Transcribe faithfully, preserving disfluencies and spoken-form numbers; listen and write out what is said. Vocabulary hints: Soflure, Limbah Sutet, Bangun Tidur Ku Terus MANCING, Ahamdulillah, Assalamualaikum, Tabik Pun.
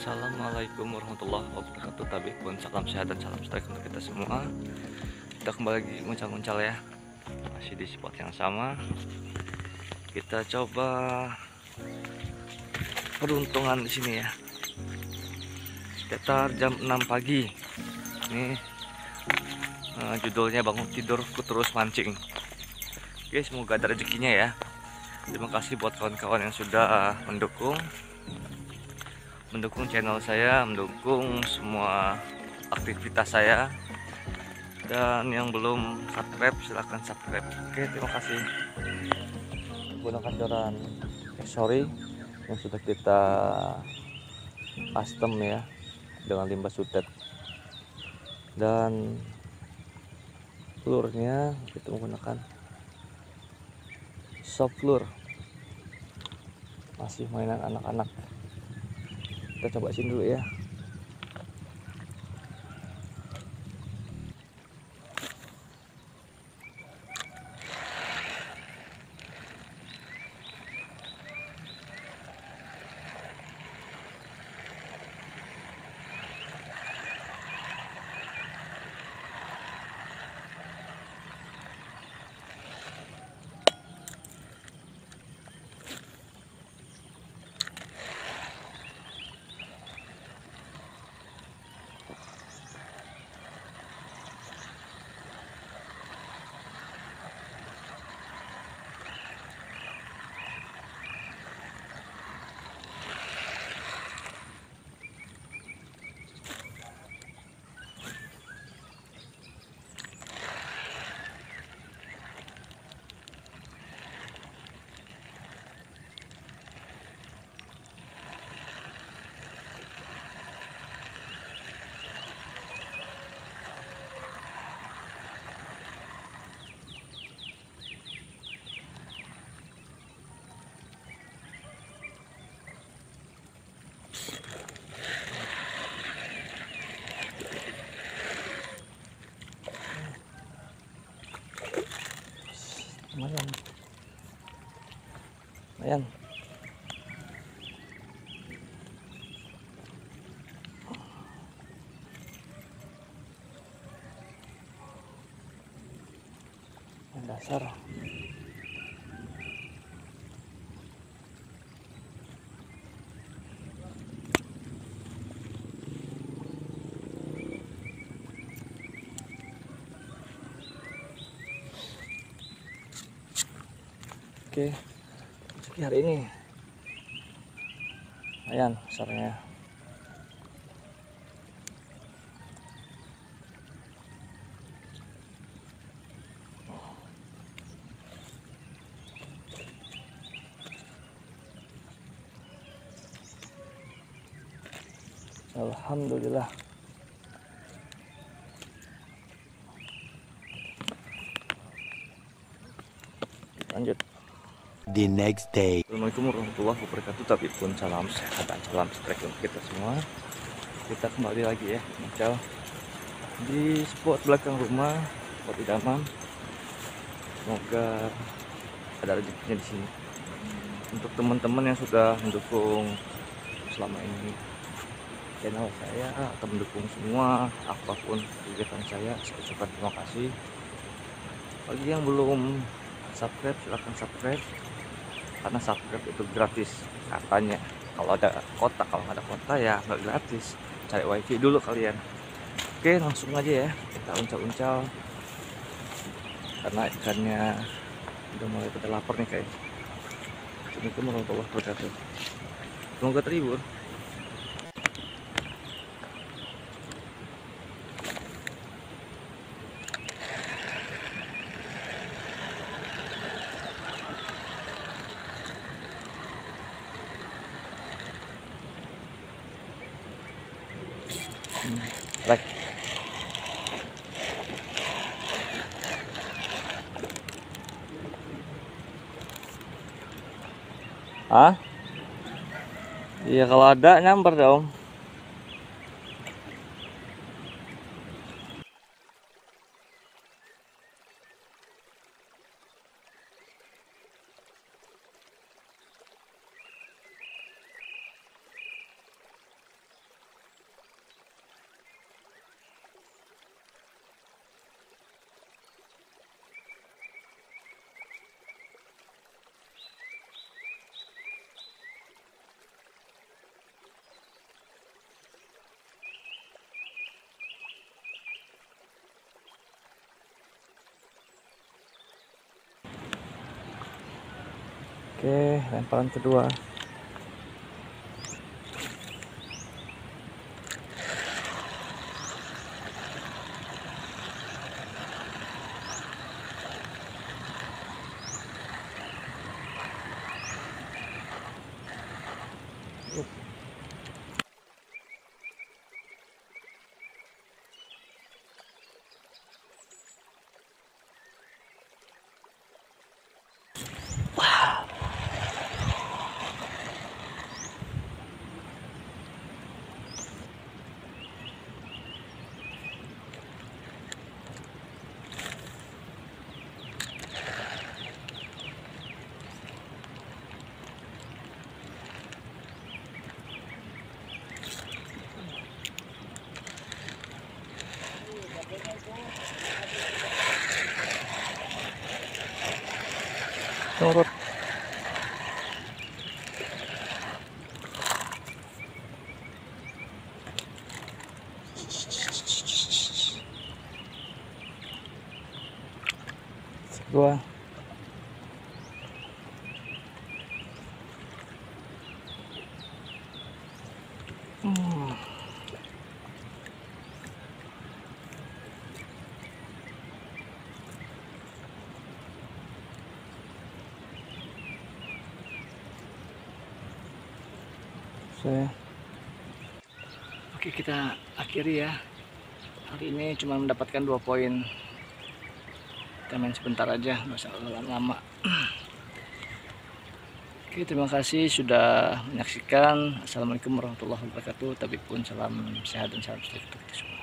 Assalamualaikum warahmatullahi wabarakatuh. Tabi pun salam sehat dan salam sejahtera untuk kita semua. Kita kembali lagi muncul-muncul ya, masih di spot yang sama. Kita coba peruntungan di sini ya. Sekitar jam enam pagi. Ini uh, judulnya Bangun Tidur Ku Terus Mancing. Oke, semoga ada rezekinya ya. Terima kasih buat kawan-kawan yang sudah mendukung mendukung channel saya, mendukung semua aktivitas saya. Dan yang belum subscribe, silahkan subscribe. Oke, terima kasih. Gunakan joran sorry yang sudah kita custom ya, dengan limbah sutet. Dan telurnya kita menggunakan Soflure, masih mainan anak-anak. Kita coba sini dulu ya. Lumayan, lumayan. Yang dasar. Oke, rezeki hari ini lumayan besarnya. Alhamdulillah. Lanjut. The next day. Assalamualaikum warahmatullahi wabarakatuh. Tapi pun salam sehat dan salam sejahtera untuk kita semua. Kita kembali lagi ya, muncul di spot belakang rumah, spot idaman. Semoga ada rezekinya di sini. Untuk teman-teman yang sudah mendukung selama ini channel saya atau mendukung semua apapun kegiatan saya, saya ucapkan terima kasih. Bagi yang belum subscribe, silahkan subscribe. Karena subscribe itu gratis katanya. Kalau ada kota, kalau nggak ada kota ya nggak gratis. Cari wifi dulu kalian. Oke, langsung aja ya, kita uncal-uncal karena ikannya udah mulai pada lapar nih guys. Assalamualaikum warahmatullahi wabarakatuh. Semoga terhibur. Like. Ah, iya kalau ada nyamper dong. lemparan kedua. Turut gua saya. Oke, kita akhiri ya. Hari ini cuma mendapatkan dua poin. Kita main sebentar aja, nggak usah lama-lama. Oke, terima kasih sudah menyaksikan. Assalamualaikum warahmatullahi wabarakatuh. Tabik pun salam sehat dan salam sejahtera.